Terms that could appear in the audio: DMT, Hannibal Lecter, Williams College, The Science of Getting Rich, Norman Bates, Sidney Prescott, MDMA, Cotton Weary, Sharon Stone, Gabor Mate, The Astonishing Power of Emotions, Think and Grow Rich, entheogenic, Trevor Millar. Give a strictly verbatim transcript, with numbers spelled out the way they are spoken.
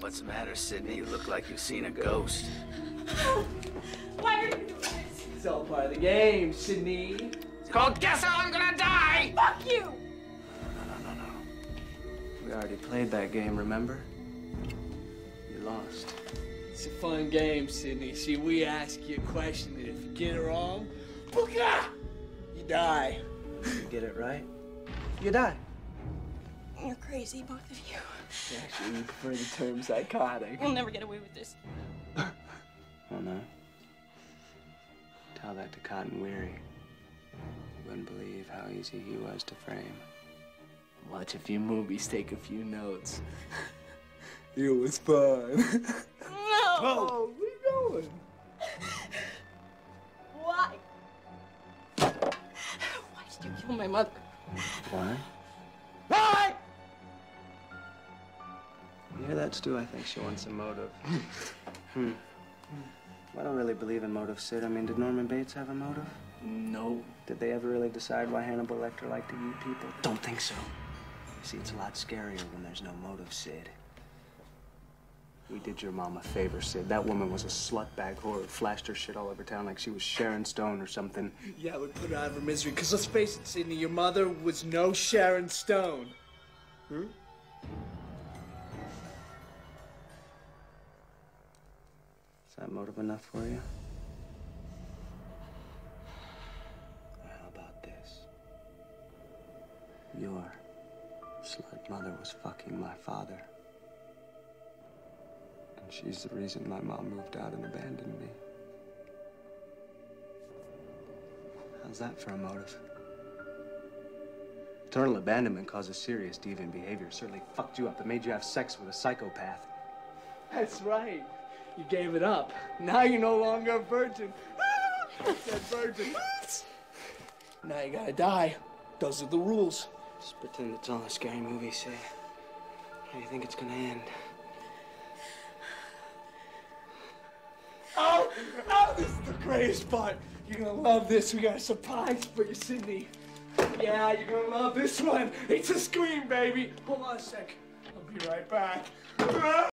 What's the matter, Sydney? You look like you've seen a ghost. Why are you doing this? It's all part of the game, Sydney. It's called Guess How I'm Gonna Die! Fuck you! No, no, no, no, no. We already played that game, remember? You lost. It's a fun game, Sydney. See, we ask you a question, and if you get it wrong, you die. You get it right, you die. You're crazy, both of you. I actually prefer the term psychotic. We'll never get away with this. Well, no. Tell that to Cotton Weary. You wouldn't believe how easy he was to frame. Watch a few movies, take a few notes. It was fun. No! Oh, where are you going? Why? Why did you kill my mother? Why? Why? Yeah, that's true. I think she wants a motive. hmm. Well, I don't really believe in motive, Sid. I mean, did Norman Bates have a motive? No. Did they ever really decide why Hannibal Lecter liked to eat people? Don't think so. See, it's a lot scarier when there's no motive, Sid. We did your mom a favor, Sid. That woman was a slutbag whore who flashed her shit all over town like she was Sharon Stone or something. Yeah, it would put her out of her misery. Because let's face it, Sydney, your mother was no Sharon Stone. Hmm? Is that motive enough for you? How about this? Your slut mother was fucking my father. She's the reason my mom moved out and abandoned me. How's that for a motive? Total abandonment causes serious deviant behavior. Certainly fucked you up. It made you have sex with a psychopath. That's right. You gave it up. Now you're no longer a virgin. Ah! That virgin. Now you gotta die. Those are the rules. Just pretend it's all a scary movie, say. How do you think it's gonna end? Oh, oh, this is the greatest part. You're gonna love this. We got a surprise for you, Sydney. Yeah, you're gonna love this one. It's a scream, baby. Hold on a sec. I'll be right back.